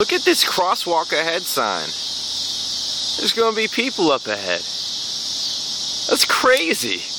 Look at this crosswalk ahead sign. There's going to be people up ahead. That's crazy.